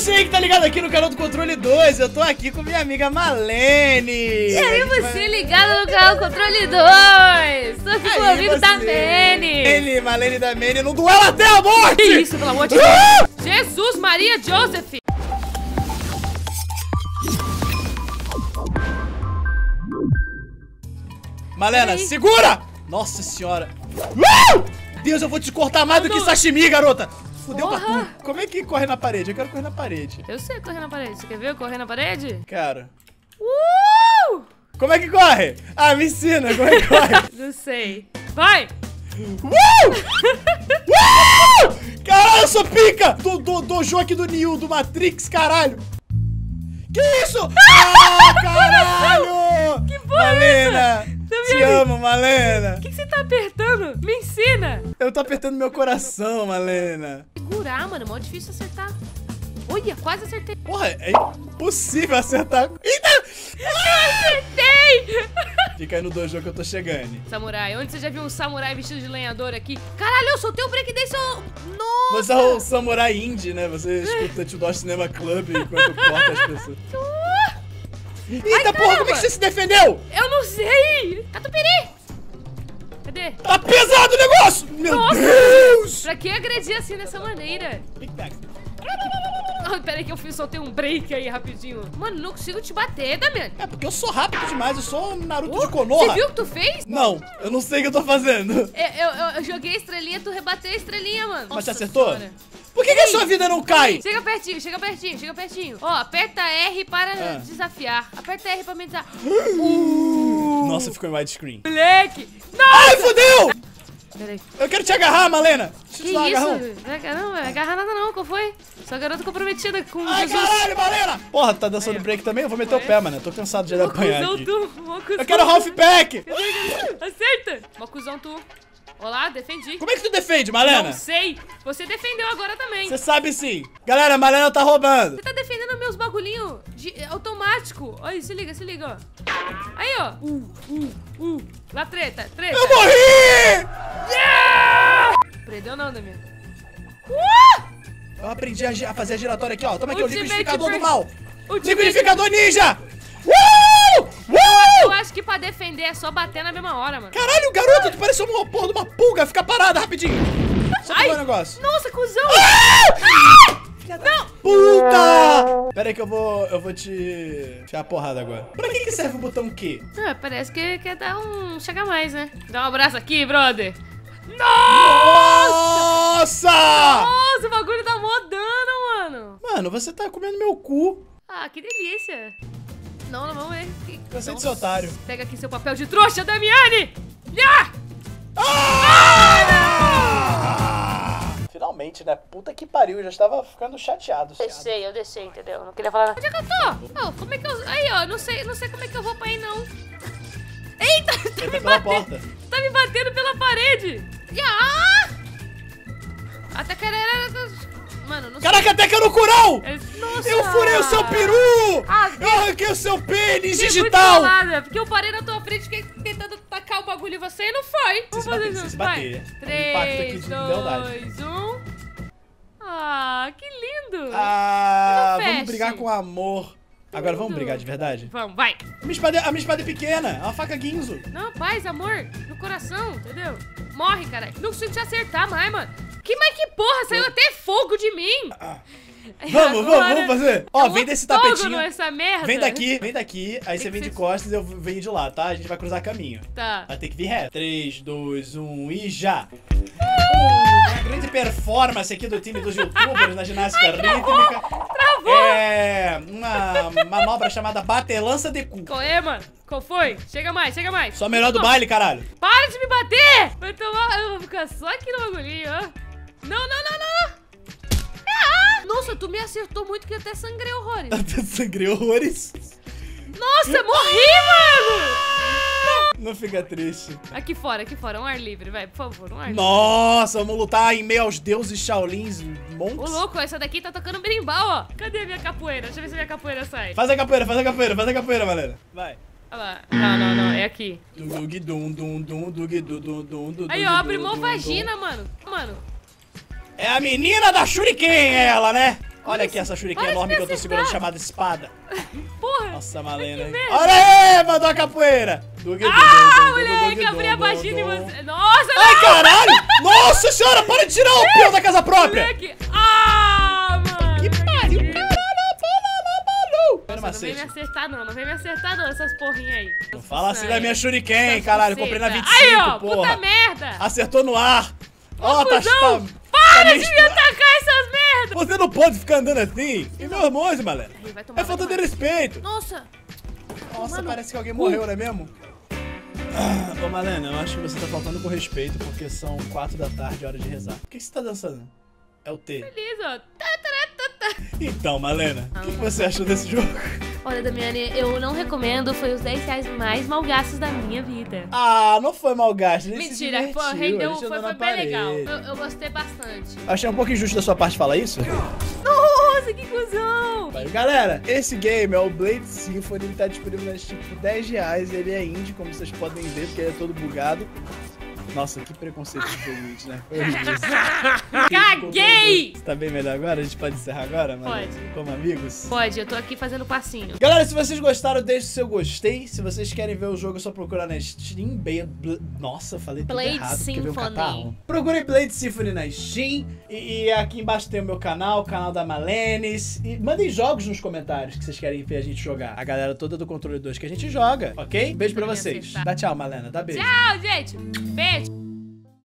você aí que tá ligado aqui no canal do Controle 2, eu tô aqui com minha amiga Malena. E aí você ligado no canal do Controle 2, tô aqui com o amigo da Mene. Malena e da Mene no duelo até a morte. Que isso, pelo amor de Deus. Jesus, Maria, Joseph. Malena, segura! Nossa senhora. Deus, eu vou te cortar mais do que sashimi, garota. Fudeu pra tudo. Como é que corre na parede? Eu quero correr na parede. Eu sei correr na parede. Você quer ver eu correr na parede? Quero. Como é que corre? Ah, me ensina. Como é que corre? Não sei. Vai! Caralho, eu sou pica! Dojo aqui do Neo, do Matrix, caralho. Que isso? Ah, caralho! Que porra, Malena! Te amo, Malena! O que você tá apertando? Me ensina! Eu tô apertando meu coração, Malena. Segurar, mano, é mó difícil acertar. Olha, quase acertei. Porra, é impossível acertar. Eita! Eu acertei! Fica aí no dojo que eu tô chegando. Samurai, onde você já viu um samurai vestido de lenhador aqui? Caralho, eu soltei o breakdance. Nossa! Você é o samurai indie, né? Você escuta Tudor Cinema Club enquanto corta as pessoas. Eita, ai, porra, caramba. Como é que você se defendeu? Eu não sei! Catupiri! Cadê? Tá pesado o negócio! Meu Deus! Pra que agredir assim dessa maneira? Peraí que eu soltei um break aí rapidinho. Mano, não consigo te bater, Damiani. É porque eu sou rápido demais, eu sou Naruto de Konoha. Você viu o que tu fez? Não, eu não sei o que eu tô fazendo. Eu joguei a estrelinha, tu rebateu a estrelinha, mano. Mas você acertou? Senhora. Por que a sua vida não cai? Chega pertinho, chega pertinho, chega pertinho. Ó, aperta R para desafiar. Aperta R pra me desafiar. Nossa, ficou em widescreen. Moleque! Nossa. Ai, fodeu! Peraí. Eu quero te agarrar, Malena. Que isso? Não vai agarrar nada não, qual foi? Só garota comprometida com Jesus. Ai, caralho, Malena! Porra, tá dançando break também? Eu vou meter o pé, mano. Eu tô cansado de apanhar aqui. Eu quero halfback! Acerta! Mocuzão tu. Olá, defendi. Como é que tu defende, Malena? Não sei. Você defendeu agora também. Você sabe sim. Galera, a Malena tá roubando. Você tá defendendo meus bagulhinhos de automático. Olha, se liga, ó. Aí, ó. Lá, treta, treta. Eu morri! Yeah! Prendeu não, Damiani. Eu aprendi a fazer a giratória aqui, ó. Toma aqui, o liquidificador do mal. O liquidificador ninja! Eu acho que pra defender é só bater na mesma hora, mano. Caralho, garoto, tu pareceu uma porra de uma pulga. Fica parada rapidinho. Só pegar o negócio. Nossa, cuzão. Não! Puta! Pera aí que eu vou te tirar a porrada agora. Pra que serve o botão Q? Ah, parece que quer dar um... Chega mais, né? Dá um abraço aqui, brother. Nossa! Nossa, o bagulho tá mó dano, mano. Mano, você tá comendo meu cu. Ah, que delícia. Não, não vamos ver. Cansei de ser otário. Pega aqui seu papel de trouxa, Damiani! Yeah! Finalmente, né? Puta que pariu, eu já estava ficando chateado. Eu deixei, entendeu? Não queria falar nada. Onde é que eu tô? Oh, como é que eu... Aí, ó, não sei como é que eu vou pra aí, não. Eita, tá me batendo. Tá me batendo pela parede. Yeah! Até que era... Mano, não caraca, até que eu no curão! Nossa. Eu furei o seu peru! Eu arranquei o seu pênis digital! Porque eu parei na tua frente e fiquei tentando tacar o bagulho em você e não foi! Vamos fazer junto, vai! 3, 2, 1... Ah, que lindo! Ah, vamos brigar com amor. Agora vamos brigar de verdade? Vamos, vai! A minha espada é pequena, é uma faca Ginzo. Não, paz, amor, no coração, entendeu? Morre, caralho. Não consigo te acertar mais, mano. Mas que porra, saiu até fogo de mim. Vamos fazer. Ó, vem desse tapetinho. Essa merda. Vem daqui. Aí você vem de costas e eu venho de lá, tá? A gente vai cruzar caminho. Tá. Vai ter que vir reto. 3, 2, 1 e já. A grande performance aqui do time dos youtubers na ginástica rítmica. Travou. É uma manobra chamada batelança de cu. Qual é, mano? Qual foi? Chega mais, chega mais. Só melhor do baile, caralho. Para de me bater. Vai tomar... Eu vou ficar só aqui no bagulhinho, ó. Não! Ah! Nossa, tu me acertou muito que até sangrei horrores. Até sangrei horrores? Nossa, morri, mano! Não fica triste. Aqui fora, um ar livre, vai, por favor, um ar livre. Nossa, vamos lutar em meio aos deuses Shaolins, montes. Ô, louco, essa daqui tá tocando berimbau, ó. Cadê a minha capoeira? Deixa eu ver se a minha capoeira sai. Faz a capoeira, galera. Vai. Olha lá. Não, é aqui. Aí, ó, abre mó vagina, mano. É a menina da Shuriken, ela, né? Olha aqui essa shuriken enorme que eu tô segurando, chamada espada. Porra! Nossa, Malena. Olha aí, mandou a capoeira! Moleque, abri a vagina e você. Nossa! Ai, caralho! Nossa senhora, para de tirar o pelo da casa própria! Ah, mano! Que pariu, caralho! Não vem me acertar, não. Não vem me acertar, não, essas porrinhas aí. Não fala assim da minha shuriken, caralho. Eu comprei na 25, aí, ó, porra. Puta merda! Acertou no ar. Ó, tá... Para de me atacar essas merdas! Você não pode ficar andando assim. E meu irmão, Malena. É falta de respeito. Nossa. Nossa, mano, parece que alguém morreu, não é mesmo? Ô, Malena, eu acho que você tá faltando com respeito, porque são 4 da tarde, hora de rezar. Por que você tá dançando? É o T. Feliz, ó. Então, Malena, o que você achou desse jogo? Olha, Damiani, eu não recomendo. Foi os 10 reais mais mal gastos da minha vida. Ah, não foi mal gasto. Mentira, foi bem legal. Eu gostei bastante. Achei um pouco injusto da sua parte falar isso. Nossa, que cuzão! Galera, esse game é o Blade Symphony. Ele tá disponível na Steam por 10 reais. Ele é indie, como vocês podem ver, porque ele é todo bugado. Nossa, que preconceito diferente, né? Caguei! Você tá bem melhor agora? A gente pode encerrar agora, mano? Pode. Como amigos? Pode, eu tô aqui fazendo passinho. Galera, se vocês gostaram, deixe o seu gostei. Se vocês querem ver o jogo, é só procurar na Steam. Nossa, falei tudo errado. Symphony. Procurem Blade Symphony na Steam. E aqui embaixo tem o meu canal, o canal da Malenia. E mandem jogos nos comentários que vocês querem ver a gente jogar. A galera toda do Controle 2 que a gente joga, ok? Beijo pra vocês. Dá tchau, Malena. Dá beijo. Tchau, gente. Beijo.